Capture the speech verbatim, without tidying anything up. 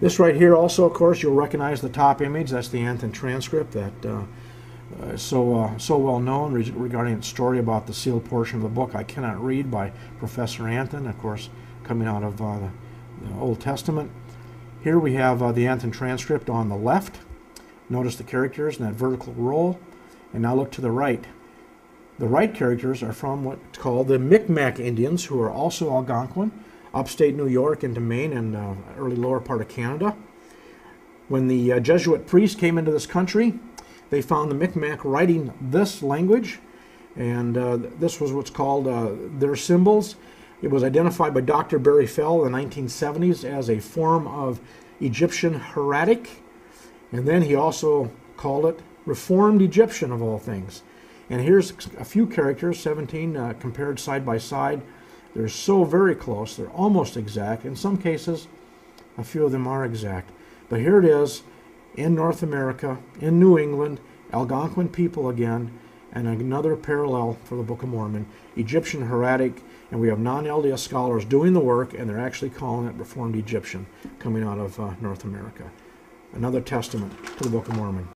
This right here also, of course, you'll recognize the top image. That's the Anthon transcript that uh, uh, so uh, so well known re regarding its story about the sealed portion of the book I Cannot Read by Professor Anthon, of course, coming out of uh, the, the Old Testament. Here we have uh, the Anthon transcript on the left. Notice the characters in that vertical roll. And now look to the right. The right characters are from what's called the Mi'kmaq Indians, who are also Algonquin, upstate New York into Maine and uh, early lower part of Canada. When the uh, Jesuit priests came into this country, they found the Mi'kmaq writing this language, and uh, this was what's called uh, their symbols. It was identified by Doctor Barry Fell in the nineteen seventies as a form of Egyptian hieratic, and then he also called it Reformed Egyptian, of all things. And here's a few characters, seventeen, uh, compared side by side. They're so very close, they're almost exact. In some cases, a few of them are exact. But here it is in North America, in New England, Algonquin people again, and another parallel for the Book of Mormon, Egyptian hieratic, and we have non-L D S scholars doing the work, and they're actually calling it Reformed Egyptian, coming out of uh, North America. Another testament to the Book of Mormon.